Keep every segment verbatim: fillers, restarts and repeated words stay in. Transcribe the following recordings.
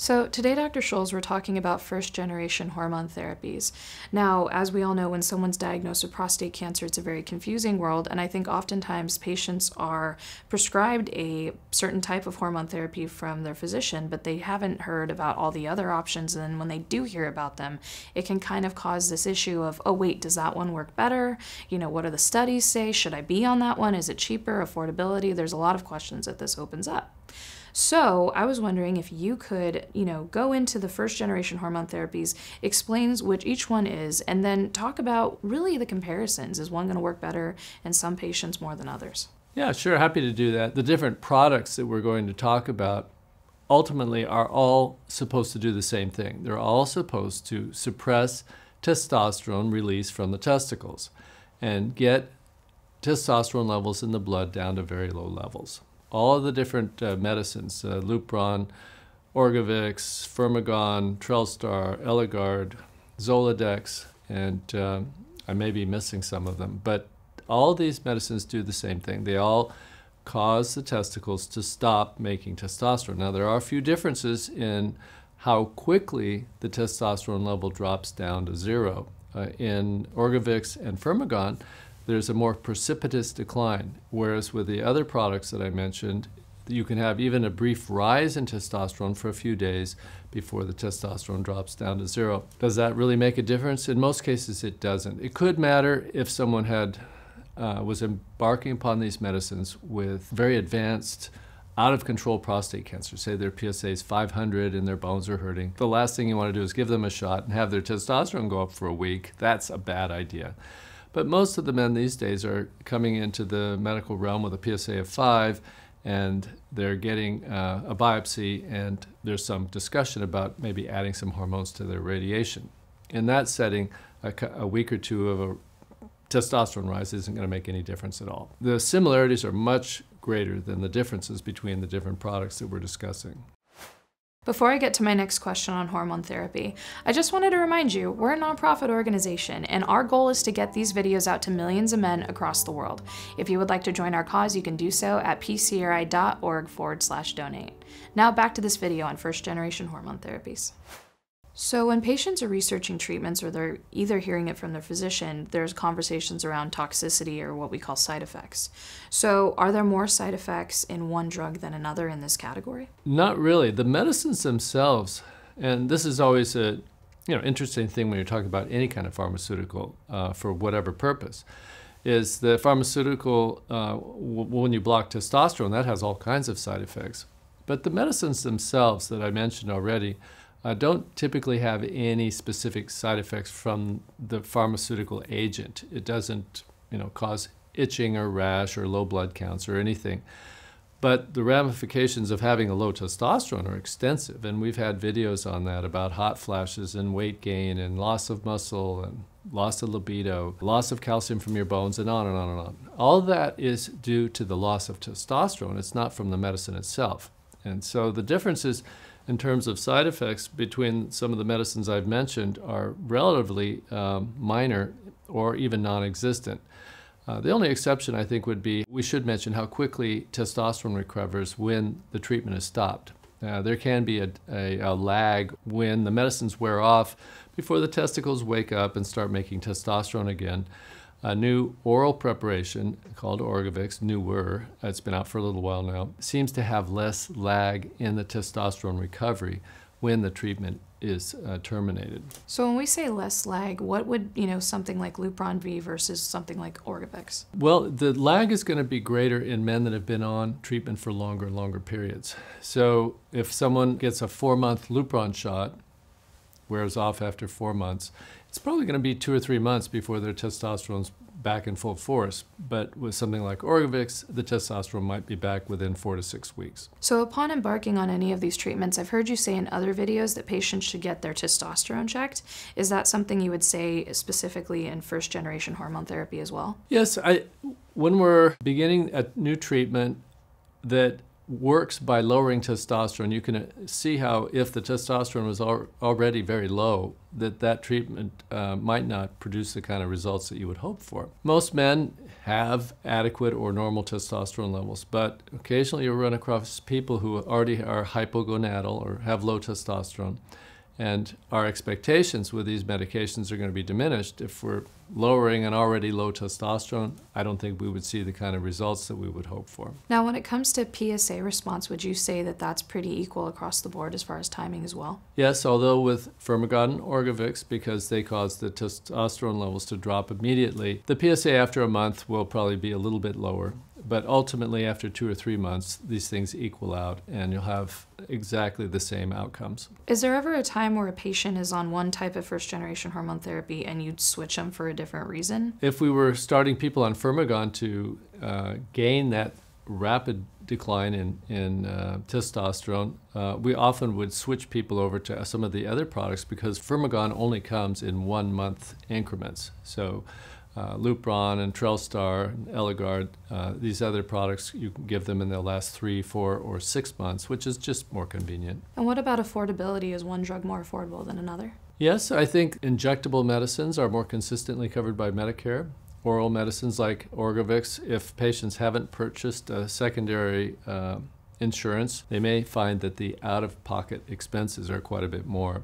So today, Doctor Scholz, we're talking about first-generation hormone therapies. Now, as we all know, when someone's diagnosed with prostate cancer, it's a very confusing world, and I think oftentimes patients are prescribed a certain type of hormone therapy from their physician, but they haven't heard about all the other options, and when they do hear about them, it can kind of cause this issue of, oh wait, does that one work better? You know, what do the studies say? Should I be on that one? Is it cheaper? Affordability? There's a lot of questions that this opens up. So I was wondering if you could, you know, go into the first generation hormone therapies, explains which each one is, and then talk about really the comparisons. Is one going to work better in some patients more than others? Yeah, sure. Happy to do that. The different products that we're going to talk about ultimately are all supposed to do the same thing. They're all supposed to suppress testosterone release from the testicles and get testosterone levels in the blood down to very low levels. All of the different uh, medicines, uh, Lupron, Orgovyx, Firmagon, Trelstar, Eligard, Zoladex, and uh, I may be missing some of them, but all these medicines do the same thing. They all cause the testicles to stop making testosterone. Now, there are a few differences in how quickly the testosterone level drops down to zero. Uh, in Orgovyx and Firmagon, there's a more precipitous decline, whereas with the other products that I mentioned, you can have even a brief rise in testosterone for a few days before the testosterone drops down to zero. Does that really make a difference? In most cases, it doesn't. It could matter if someone had uh, was embarking upon these medicines with very advanced, out-of-control prostate cancer. Say their P S A is five hundred and their bones are hurting. The last thing you want to do is give them a shot and have their testosterone go up for a week. That's a bad idea. But most of the men these days are coming into the medical realm with a P S A of five, and they're getting uh, a biopsy, and there's some discussion about maybe adding some hormones to their radiation. In that setting, a, a week or two of a testosterone rise isn't going to make any difference at all. The similarities are much greater than the differences between the different products that we're discussing. Before I get to my next question on hormone therapy, I just wanted to remind you, we're a nonprofit organization, and our goal is to get these videos out to millions of men across the world. If you would like to join our cause, you can do so at pcri.org forward slash donate. Now back to this video on first-generation hormone therapies. So when patients are researching treatments, or they're either hearing it from their physician, there's conversations around toxicity, or what we call side effects. So are there more side effects in one drug than another in this category? Not really. The medicines themselves, and this is always a you know interesting thing when you're talking about any kind of pharmaceutical uh, for whatever purpose, is the pharmaceutical, uh, w when you block testosterone, that has all kinds of side effects. But the medicines themselves that I mentioned already Uh, don't typically have any specific side effects from the pharmaceutical agent. It doesn't, you know, cause itching or rash or low blood counts or anything. But the ramifications of having a low testosterone are extensive, and we've had videos on that about hot flashes and weight gain and loss of muscle and loss of libido, loss of calcium from your bones, and on and on and on. All that is due to the loss of testosterone. It's not from the medicine itself. And so the difference is, in terms of side effects between some of the medicines I've mentioned, are relatively um, minor or even non-existent. Uh, the only exception, I think, would be, we should mention how quickly testosterone recovers when the treatment is stopped. Uh, there can be a, a, a lag when the medicines wear off before the testicles wake up and start making testosterone again. A new oral preparation called Orgovyx, newer, it's been out for a little while now, seems to have less lag in the testosterone recovery when the treatment is uh, terminated. So when we say less lag, what would, you know, something like Lupron be versus something like Orgovyx? Well, the lag is going to be greater in men that have been on treatment for longer and longer periods. So if someone gets a four-month Lupron shot, wears off after four months, it's probably going to be two or three months before their testosterone's back in full force. But with something like Orgovyx, the testosterone might be back within four to six weeks. So upon embarking on any of these treatments, I've heard you say in other videos that patients should get their testosterone checked. Is that something you would say specifically in first-generation hormone therapy as well? Yes. I, when we're beginning a new treatment that works by lowering testosterone. You can see how if the testosterone was al already very low, that that treatment uh, might not produce the kind of results that you would hope for. Most men have adequate or normal testosterone levels, but occasionally you run across people who already are hypogonadal or have low testosterone. And our expectations with these medications are going to be diminished. If we're lowering an already low testosterone, I don't think we would see the kind of results that we would hope for. Now, when it comes to P S A response, would you say that that's pretty equal across the board as far as timing as well? Yes, although with Firmagon and Orgovyx, because they cause the testosterone levels to drop immediately, the P S A after a month will probably be a little bit lower. But ultimately, after two or three months, these things equal out and you'll have exactly the same outcomes. Is there ever a time where a patient is on one type of first-generation hormone therapy and you'd switch them for a different reason? If we were starting people on Firmagon to uh, gain that rapid decline in, in uh, testosterone, uh, we often would switch people over to some of the other products because Firmagon only comes in one-month increments. So. Uh, Lupron and Trelstar and Eligard, uh, these other products, you can give them and they'll last three, four, or six months, which is just more convenient. And what about affordability? Is one drug more affordable than another? Yes, I think injectable medicines are more consistently covered by Medicare. Oral medicines like Orgovyx, if patients haven't purchased a secondary uh, insurance, they may find that the out-of-pocket expenses are quite a bit more.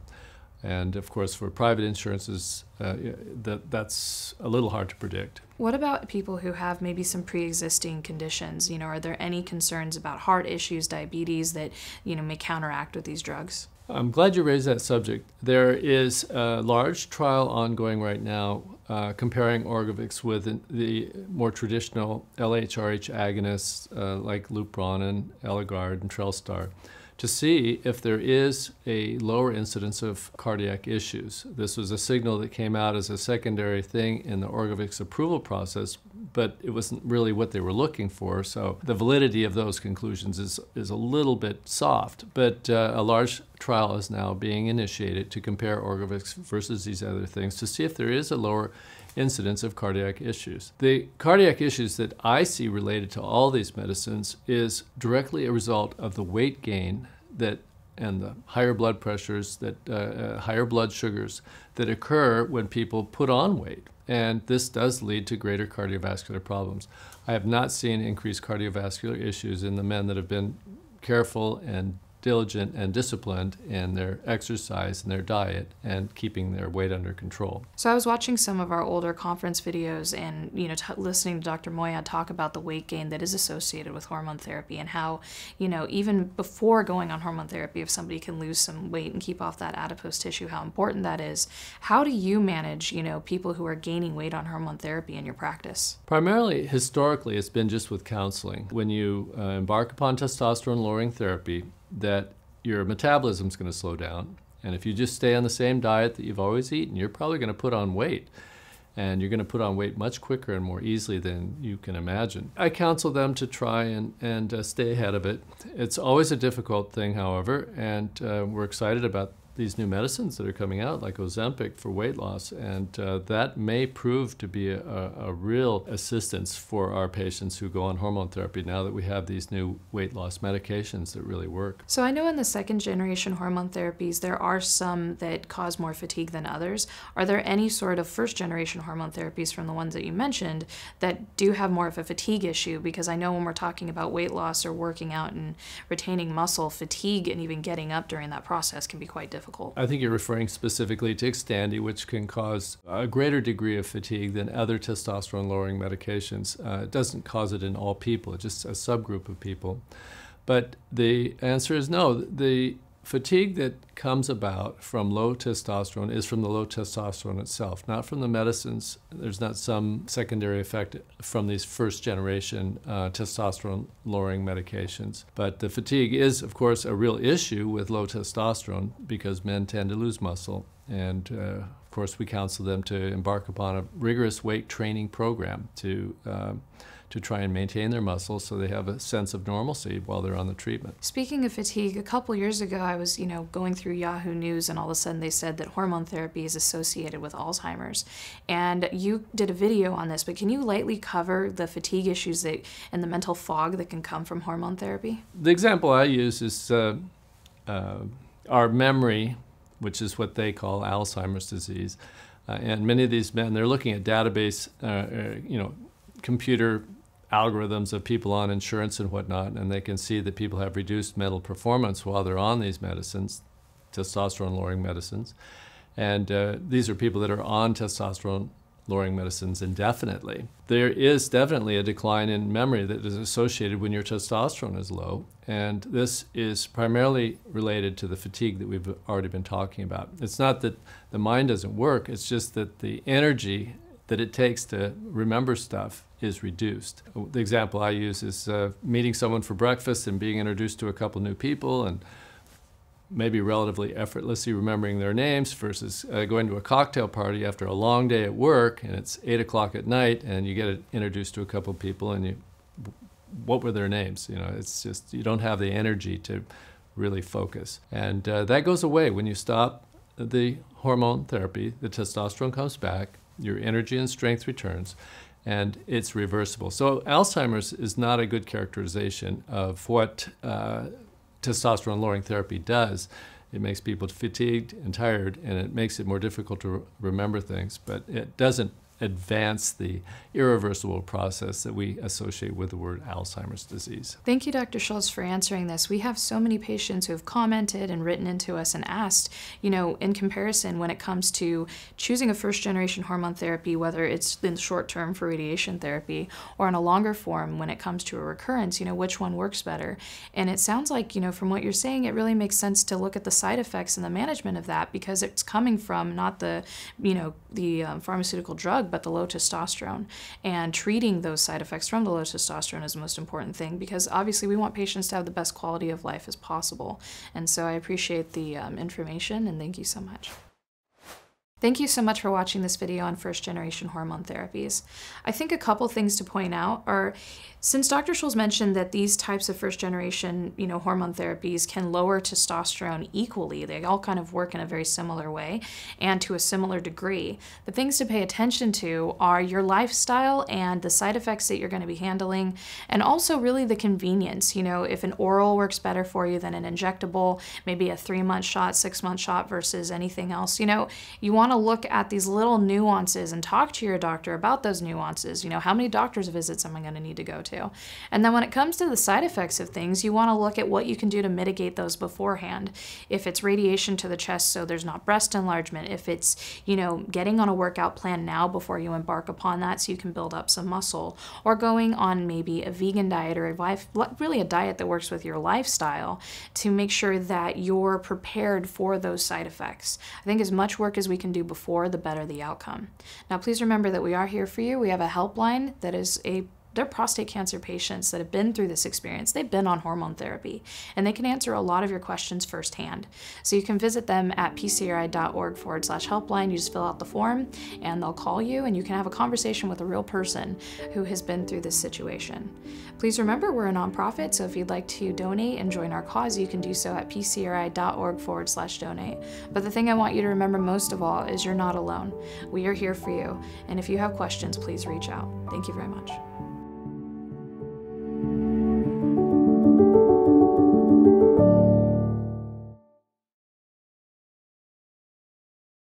And of course, for private insurances, uh, that, that's a little hard to predict. What about people who have maybe some pre-existing conditions? You know, are there any concerns about heart issues, diabetes that, you know, may counteract with these drugs? I'm glad you raised that subject. There is a large trial ongoing right now uh, comparing Orgovyx with the more traditional L H R H agonists uh, like Lupron and Eligard and Trelstar, to see if there is a lower incidence of cardiac issues. This was a signal that came out as a secondary thing in the Orgovyx approval process, but it wasn't really what they were looking for, so the validity of those conclusions is, is a little bit soft. But uh, a large trial is now being initiated to compare Orgovyx versus these other things to see if there is a lower incidence of cardiac issues. The cardiac issues that I see related to all these medicines is directly a result of the weight gain that and the higher blood pressures, that uh, uh, higher blood sugars that occur when people put on weight. And this does lead to greater cardiovascular problems. I have not seen increased cardiovascular issues in the men that have been careful and diligent and disciplined in their exercise and their diet and keeping their weight under control. So I was watching some of our older conference videos and, you know, t listening to Doctor Moya talk about the weight gain that is associated with hormone therapy and how, you know, even before going on hormone therapy, if somebody can lose some weight and keep off that adipose tissue, how important that is. How do you manage, you know, people who are gaining weight on hormone therapy in your practice? Primarily, historically, it's been just with counseling. When you uh, embark upon testosterone-lowering therapy, that your metabolism's going to slow down. And if you just stay on the same diet that you've always eaten, you're probably going to put on weight. And you're going to put on weight much quicker and more easily than you can imagine. I counsel them to try and, and uh, stay ahead of it. It's always a difficult thing, however, and uh, we're excited about these new medicines that are coming out, like Ozempic for weight loss, and uh, that may prove to be a, a real assistance for our patients who go on hormone therapy now that we have these new weight loss medications that really work. So I know in the second generation hormone therapies, there are some that cause more fatigue than others. Are there any sort of first generation hormone therapies from the ones that you mentioned that do have more of a fatigue issue? Because I know when we're talking about weight loss or working out and retaining muscle, fatigue and even getting up during that process can be quite difficult. I think you're referring specifically to Xtandi, which can cause a greater degree of fatigue than other testosterone-lowering medications. Uh, it doesn't cause it in all people, it's just a subgroup of people. But the answer is no. The fatigue that comes about from low testosterone is from the low testosterone itself, not from the medicines. There's not some secondary effect from these first-generation uh, testosterone-lowering medications. But the fatigue is, of course, a real issue with low testosterone because men tend to lose muscle. And, uh, of course, we counsel them to embark upon a rigorous weight training program to uh, to try and maintain their muscles so they have a sense of normalcy while they're on the treatment. Speaking of fatigue, a couple years ago I was, you know, going through Yahoo News, and all of a sudden they said that hormone therapy is associated with Alzheimer's. And you did a video on this, but can you lightly cover the fatigue issues that, and the mental fog that can come from hormone therapy? The example I use is uh, uh, our memory, which is what they call Alzheimer's disease. Uh, and many of these men, they're looking at database, uh, you know, computer algorithms of people on insurance and whatnot, and they can see that people have reduced mental performance while they're on these medicines, testosterone-lowering medicines. And uh, these are people that are on testosterone-lowering medicines indefinitely. There is definitely a decline in memory that is associated when your testosterone is low, and this is primarily related to the fatigue that we've already been talking about. It's not that the mind doesn't work, it's just that the energy that it takes to remember stuff is reduced. The example I use is uh, meeting someone for breakfast and being introduced to a couple new people and maybe relatively effortlessly remembering their names versus uh, going to a cocktail party after a long day at work and it's eight o'clock at night and you get introduced to a couple people and you, what were their names? You know, it's just, you don't have the energy to really focus. And uh, that goes away when you stop the hormone therapy, the testosterone comes back, your energy and strength returns, and it's reversible. So Alzheimer's is not a good characterization of what uh, testosterone-lowering therapy does. It makes people fatigued and tired, and it makes it more difficult to re remember things, but it doesn't advance the irreversible process that we associate with the word Alzheimer's disease. Thank you, Doctor Scholz, for answering this. We have so many patients who have commented and written into us and asked, you know, in comparison when it comes to choosing a first-generation hormone therapy, whether it's in short-term for radiation therapy or in a longer form when it comes to a recurrence, you know, which one works better. And it sounds like, you know, from what you're saying, it really makes sense to look at the side effects and the management of that, because it's coming from not the, you know, the um, pharmaceutical drug, but the low testosterone, and treating those side effects from the low testosterone is the most important thing, because obviously we want patients to have the best quality of life as possible. And so I appreciate the um, information, and thank you so much. Thank you so much for watching this video on first-generation hormone therapies. I think a couple things to point out are, since Doctor Scholz mentioned that these types of first-generation, you know, hormone therapies can lower testosterone equally, they all kind of work in a very similar way and to a similar degree. The things to pay attention to are your lifestyle and the side effects that you're going to be handling, and also really the convenience. You know, if an oral works better for you than an injectable, maybe a three-month shot, six-month shot versus anything else. You know, you want to look at these little nuances and talk to your doctor about those nuances. You know, how many doctor's visits am I going to need to go to? And then when it comes to the side effects of things, you want to look at what you can do to mitigate those beforehand. If it's radiation to the chest so there's not breast enlargement, if it's, you know, getting on a workout plan now before you embark upon that so you can build up some muscle, or going on maybe a vegan diet or a life, really a diet that works with your lifestyle to make sure that you're prepared for those side effects. I think as much work as we can do before, the better the outcome. Now, please remember that we are here for you. We have a helpline that is a they're prostate cancer patients that have been through this experience. They've been on hormone therapy, and they can answer a lot of your questions firsthand. So you can visit them at pcri.org forward slash helpline. You just fill out the form, and they'll call you, and you can have a conversation with a real person who has been through this situation. Please remember, we're a nonprofit, so if you'd like to donate and join our cause, you can do so at pcri.org forward slash donate. But the thing I want you to remember most of all is you're not alone. We are here for you, and if you have questions, please reach out. Thank you very much.